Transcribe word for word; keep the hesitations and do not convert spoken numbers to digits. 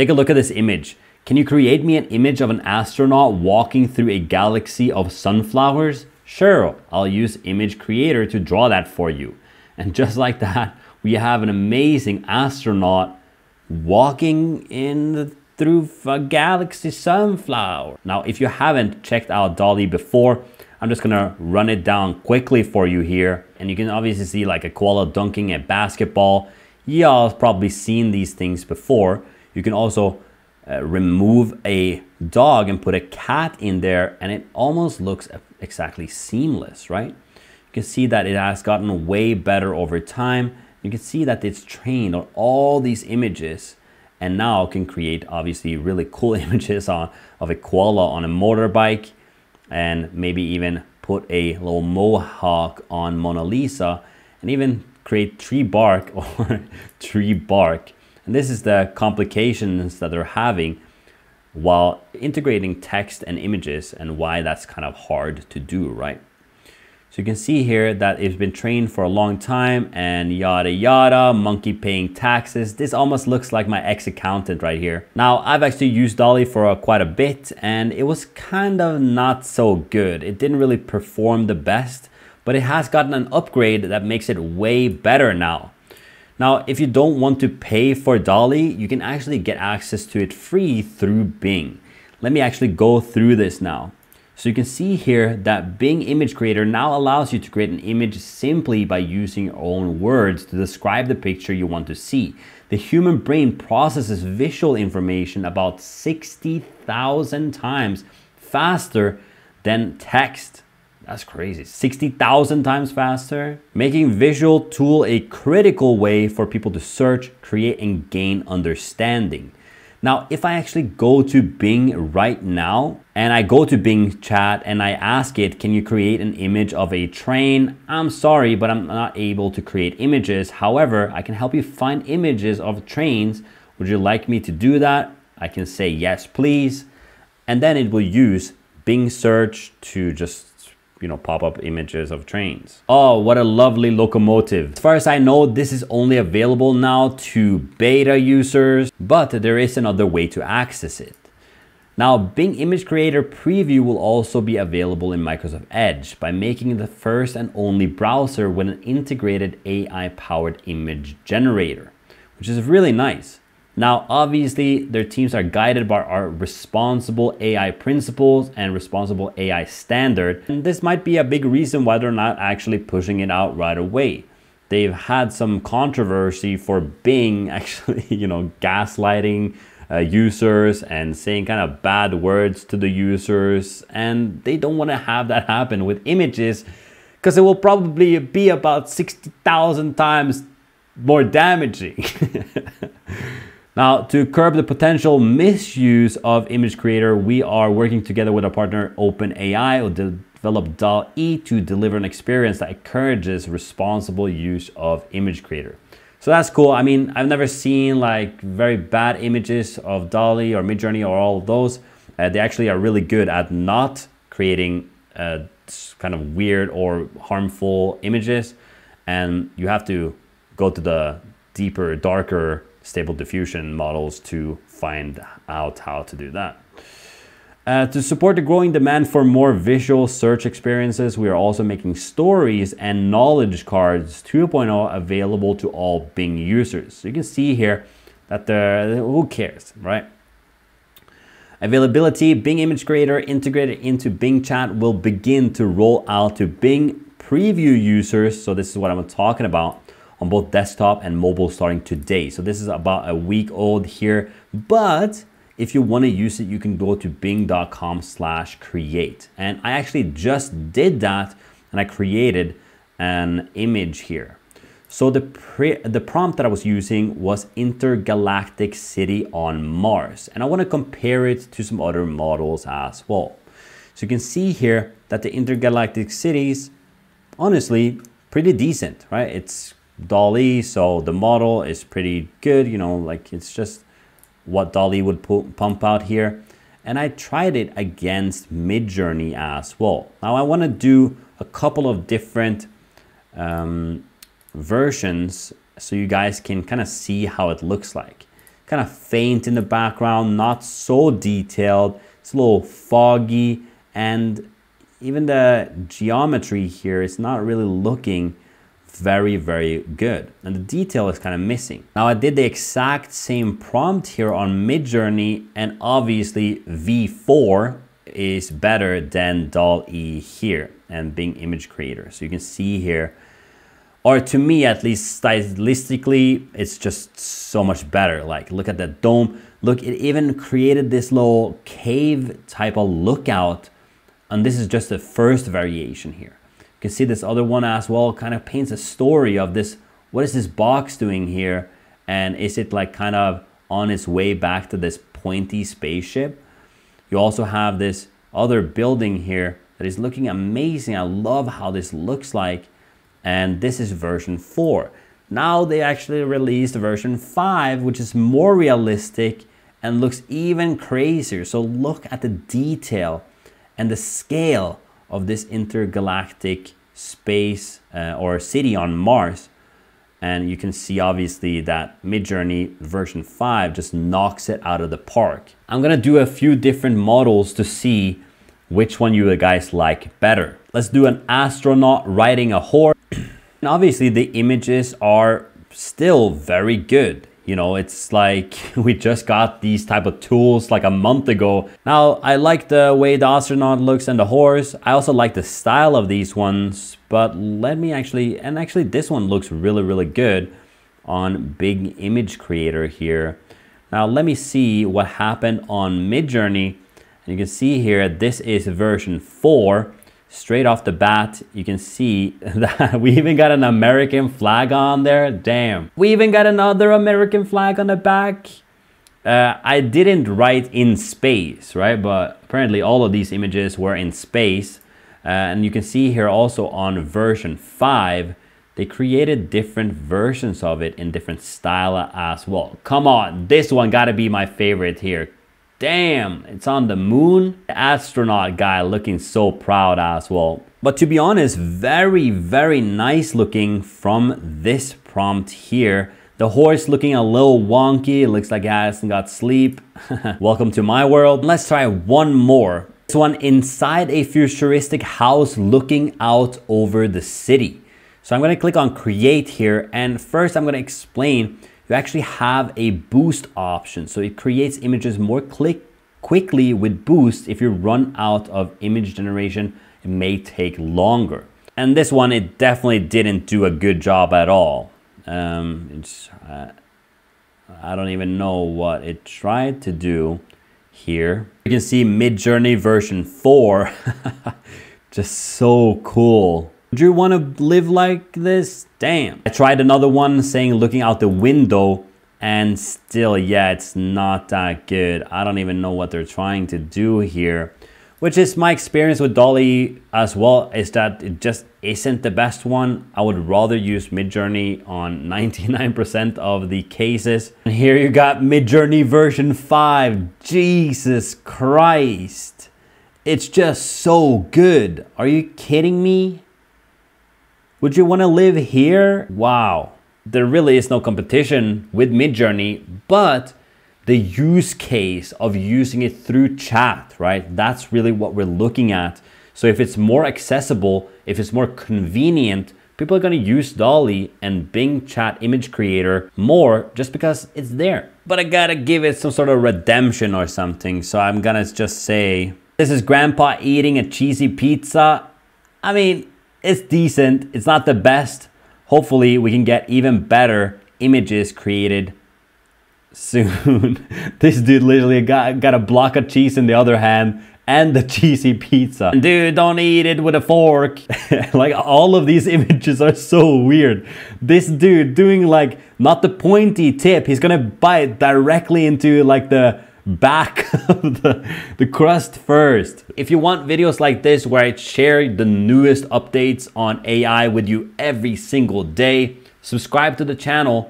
Take a look at this image. Can you create me an image of an astronaut walking through a galaxy of sunflowers? Sure, I'll use Image Creator to draw that for you. And just like that, we have an amazing astronaut walking in the, through a galaxy sunflower. Now, if you haven't checked out DALL-E before, I'm just gonna run it down quickly for you here. And you can obviously see like a koala dunking a basketball. Y'all have probably seen these things before. You can also uh, remove a dog and put a cat in there, and it almost looks exactly seamless, right? You can see that it has gotten way better over time. You can see that it's trained on all these images and now can create obviously really cool images on, of a koala on a motorbike, and maybe even put a little mohawk on Mona Lisa, and even create tree bark or tree bark. And this is the complications that they're having while integrating text and images, and why that's kind of hard to do, right? So you can see here that it's been trained for a long time, and yada yada, monkey paying taxes. This almost looks like my ex-accountant right here. Now, I've actually used DALL-E for uh, quite a bit, and it was kind of not so good. It didn't really perform the best, but it has gotten an upgrade that makes it way better now. Now, if you don't want to pay for DALL-E, you can actually get access to it free through Bing. Let me actually go through this now. So you can see here that Bing Image Creator now allows you to create an image simply by using your own words to describe the picture you want to see. The human brain processes visual information about sixty thousand times faster than text. That's crazy. sixty thousand times faster, making visual tool a critical way for people to search, create, and gain understanding. Now, if I actually go to Bing right now, and I go to Bing Chat and I ask it, can you create an image of a train? I'm sorry, but I'm not able to create images. However, I can help you find images of trains. Would you like me to do that? I can say yes, please. And then it will use Bing search to just, you know, pop up images of trains. Oh, what a lovely locomotive. As far as I know, this is only available now to beta users, but there is another way to access it. Now, Bing Image Creator Preview will also be available in Microsoft Edge by making it the first and only browser with an integrated A I-powered image generator, which is really nice. Now, obviously, their teams are guided by our responsible A I principles and responsible A I standard. And this might be a big reason why they're not actually pushing it out right away. They've had some controversy for Bing actually, you know, gaslighting uh, users and saying kind of bad words to the users. And they don't want to have that happen with images, because it will probably be about sixty thousand times more damaging. Now, to curb the potential misuse of Image Creator, we are working together with our partner OpenAI to develop DALL-E to deliver an experience that encourages responsible use of Image Creator. So that's cool. I mean, I've never seen like very bad images of DALL-E or Midjourney or all of those. Uh, they actually are really good at not creating uh, kind of weird or harmful images, and you have to go to the deeper, darker Stable Diffusion models to find out how to do that. Uh, to support the growing demand for more visual search experiences, we are also making stories and knowledge cards two point oh available to all Bing users. So you can see here that the who cares, right? Availability, Bing Image Creator integrated into Bing Chat will begin to roll out to Bing Preview users. So this is what I'm talking about, on both desktop and mobile starting today. So this is about a week old here, but if you wanna use it, you can go to bing.com slash create. And I actually just did that, and I created an image here. So the, pre the prompt that I was using was intergalactic city on Mars. And I wanna compare it to some other models as well. So you can see here that the intergalactic cities, honestly, pretty decent, right? It's DALL-E, so the model is pretty good, you know, like it's just what DALL-E would pump out here. And I tried it against Midjourney as well. Now I want to do a couple of different um, versions so you guys can kind of see how it looks like. kind of faint in the background, not so detailed. It's a little foggy, and even the geometry here is not really looking very, very good. And the detail is kind of missing. Now I did the exact same prompt here on Midjourney, and obviously V four is better than DALL-E here and Bing Image Creator. So you can see here, or to me at least stylistically, it's just so much better. Like look at that dome. Look, it even created this little cave type of lookout. And this is just the first variation here. You can see this other one as well, kind of paints a story of this. What is this box doing here? And is it like kind of on its way back to this pointy spaceship? You also have this other building here that is looking amazing. I love how this looks like. And this is version four. Now they actually released version five, which is more realistic and looks even crazier. So look at the detail and the scale of this intergalactic space uh, or city on Mars. And you can see obviously that Midjourney version five just knocks it out of the park. I'm gonna do a few different models to see which one you guys like better. Let's do an astronaut riding a horse. And obviously the images are still very good. You know, it's like we just got these type of tools like a month ago. Now, I like the way the astronaut looks and the horse. I also like the style of these ones, but let me actually, and actually this one looks really, really good on Bing Image Creator here. Now, let me see what happened on Midjourney. You can see here, this is version four. Straight off the bat, you can see that we even got an American flag on there. Damn. We even got another American flag on the back. Uh, I didn't write in space, right? But apparently all of these images were in space. Uh, and you can see here also on version five, they created different versions of it in different style as well. Come on, this one gotta be my favorite here. Damn, it's on the moon. The astronaut guy looking so proud as well. But to be honest, very, very nice looking from this prompt here. The horse looking a little wonky. It looks like it hasn't got sleep. Welcome to my world. Let's try one more. This one inside a futuristic house looking out over the city. So I'm gonna click on create here. And first I'm gonna explain you actually have a boost option. So it creates images more click quickly with boost. If you run out of image generation, it may take longer. And this one, it definitely didn't do a good job at all. Um, it's, uh, I don't even know what it tried to do here. You can see Midjourney version four, just so cool. Do you want to live like this? Damn. I tried another one saying looking out the window, and still, yeah, it's not that good. I don't even know what they're trying to do here, which is my experience with DALL-E as well, is that it just isn't the best one. I would rather use Midjourney on ninety-nine percent of the cases. And here you got Midjourney version five. Jesus Christ. It's just so good. Are you kidding me? Would you want to live here? Wow. There really is no competition with Midjourney, but the use case of using it through chat, right? That's really what we're looking at. So if it's more accessible, if it's more convenient, people are going to use DALL-E and Bing Chat Image Creator more just because it's there. But I got to give it some sort of redemption or something. So I'm going to just say, this is grandpa eating a cheesy pizza. I mean, it's decent, it's not the best. Hopefully we can get even better images created soon. This dude literally got, got a block of cheese in the other hand and the cheesy pizza. Dude, don't eat it with a fork. Like all of these images are so weird. This dude doing like, not the pointy tip, he's gonna bite directly into like the back of the, the crust first. If you want videos like this where I share the newest updates on A I with you every single day, subscribe to the channel